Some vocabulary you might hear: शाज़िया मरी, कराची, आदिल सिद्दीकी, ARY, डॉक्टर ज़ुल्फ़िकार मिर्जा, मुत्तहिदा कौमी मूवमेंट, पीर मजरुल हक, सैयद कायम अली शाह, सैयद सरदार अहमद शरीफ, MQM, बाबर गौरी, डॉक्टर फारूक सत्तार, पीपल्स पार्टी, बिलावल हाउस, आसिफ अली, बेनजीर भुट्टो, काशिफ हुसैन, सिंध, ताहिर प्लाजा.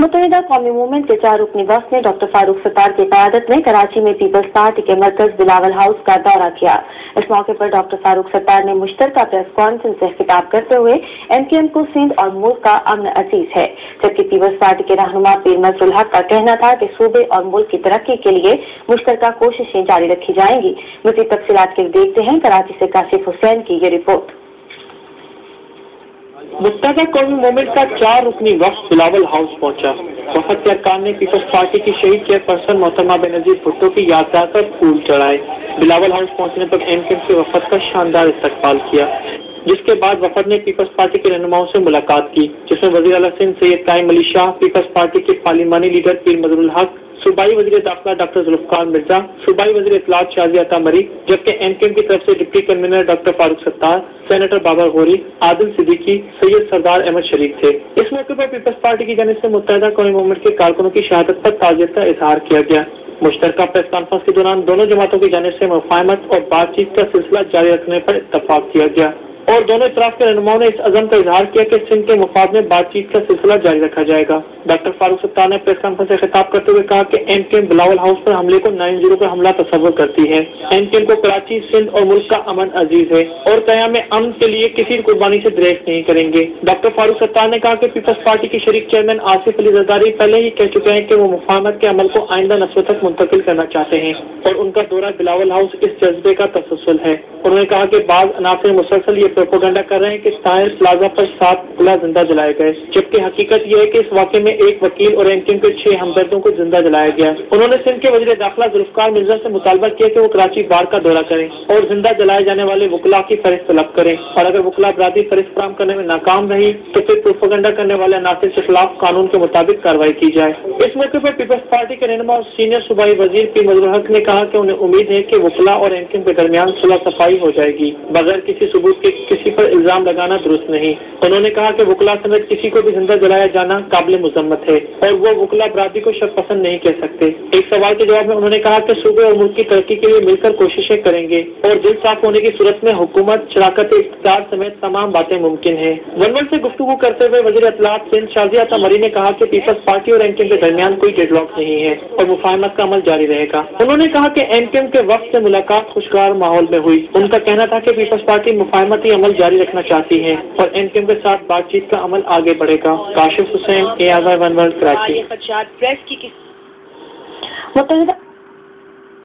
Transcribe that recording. मुत्तहिदा कौमी मूवमेंट के चार रुकनी वफ्द ने डॉक्टर फारूक सत्तार की क़यादत में कराची में पीपल्स पार्टी के मरकज बिलावल हाउस का दौरा किया। इस मौके पर डॉक्टर फारूक सत्तार ने मुश्तरका प्रेस कॉन्फ्रेंस से खिताब करते हुए MQM को सिंध और मुल्क का अमन अजीज है, जबकि पीपल्स पार्टी के रहनुमा पीर मजरुल हक का कहना था कि सूबे और मुल्क की तरक्की के लिए मुश्तरका कोशिशें जारी रखी जाएंगी। मज़ीद तफसीलात के देखते हैं कराची से काशिफ हुसैन की ये रिपोर्ट। मुत्तहिदा कौमी मूवमेंट का चार रुकनी वफ्द बिलावल हाउस पहुंचा। वफद के अरकान ने पीपल्स पार्टी की शहीद चेयरपर्सन मोहतरमा बेनजीर भुट्टो की यादगार पर फूल चढ़ाए। बिलावल हाउस पहुंचने पर MQM के वफद का शानदार इस्तकबाल किया, जिसके बाद वफद ने पीपल्स पार्टी के रहनुमाओं से मुलाकात की, जिसमें वज़ीर आला सिंध सैयद कायम अली शाह, पीपल्स पार्टी के पार्लिमानी लीडर पीर मजरुल हक, सूबाई वज़ीर दाखिला डॉक्टर ज़ुल्फ़िकार मिर्जा, सूबाई वज़ीर इत्तलाआत शाज़िया मरी, जबकि MQM की तरफ से deputy convener डॉक्टर फारूक सत्तार, senator बाबर गौरी, आदिल सिद्दीकी, सैयद सरदार अहमद शरीफ थे। इस मौके पर पीपल्स पार्टी की जानिब से मुत्तहिदा कौमी मूवमेंट के कारकुनों की शहादत पर ताज़ियत का इजहार किया गया। मुश्तरका प्रेस कॉन्फ्रेंस के दौरान दोनों जमातों की जानिब से मुफाहमत और बातचीत का सिलसिला जारी रखने पर इत्तफाक किया गया और दोनों इतराफ के रहनुमाओं ने इस अज़म का इजहार किया कि सिंध के मुफाद में बातचीत का सिलसिला जारी रखा जाएगा। डॉक्टर फारूक सत्तार ने प्रेस कॉन्फ्रेंस से खिताब करते हुए कहा कि MQM बिलावल हाउस पर हमले को 9/0 का हमला तस्वर करती है। MQM को कराची, सिंध और मुल्क का अमन अजीज है और क़याम अमन के लिए किसी कुर्बानी से दरेज नहीं करेंगे। डॉक्टर फारूक सत्तार ने कहा कि पीपल्स पार्टी के शरीक चेयरमैन आसिफ अली पहले ही कह चुके हैं कि वो मुफाहमत के अमल को आइंदा नस्लों तक मुंतकिल करना चाहते हैं और उनका दौरा बिलावल हाउस इस जज्बे का तसलसल है। उन्होंने कहा कि बाज़ अनासर मुसलसल ये प्रोपोगंडा कर रहे हैं कि ताहिर प्लाजा पर 7 खुला जिंदा जलाए गए, जबकि हकीकत यह है कि इस वाक़े में एक वकील और MQM के 6 हमदर्दों को जिंदा जलाया गया। उन्होंने सिंध के वज़ीर दाखिला ज़ुल्फ़िकार मिर्जा से मुतालबा किया कि वो कराची बार का दौरा करें और जिंदा जलाए जाने वाले वकला की फहरिस्त तलब करें और अगर वकला बरादरी फहरिस्त फराहम करने में नाकाम रही तो फिर प्रोपोगंडा करने वाले अनासर के खिलाफ कानून के मुताबिक कार्रवाई की जाए। इस मौके पर पीपल्स पार्टी के रहनुमा और सीनियर सूबाई वज़ीर पीर मजरुल हक ने कहा कि उन्हें उम्मीद है कि वकला और MQM के दरमियान सुलह सफाई हो जाएगी, बगैर किसी सबूत के किसी पर इल्जाम लगाना दुरुस्त नहीं। उन्होंने कहा कि वकला समेत किसी को भी जिंदा जलाया जाना काबिल मजम्मत है और वो वकला बरादरी को शर्मपसंद नहीं कह सकते। एक सवाल के जवाब में उन्होंने कहा कि सूबे और मुल्क की तरक्की के लिए मिलकर कोशिशें करेंगे और दिल साफ होने की सूरत में हुकूमत, शराकत इख्तियार समेत तमाम बातें मुमकिन है। वन से गुफ्तगू करते हुए वज़ीर इत्तलाआत सिंध शाज़िया मरी ने कहा कि पीपल्स पार्टी और MQM के दरमियान कोई डेडलॉक नहीं है और मुफाहमत का अमल जारी रहेगा। उन्होंने कहा कि MQM के वक्त से मुलाकात खुशगवार माहौल में हुई। उनका कहना था कि पीपल्स पार्टी मुफाहमत अमल जारी रखना चाहती है और MQM के साथ बातचीत का अमल आगे बढ़ेगा। काशिफ हुसैन, ARY 1 world, कराची।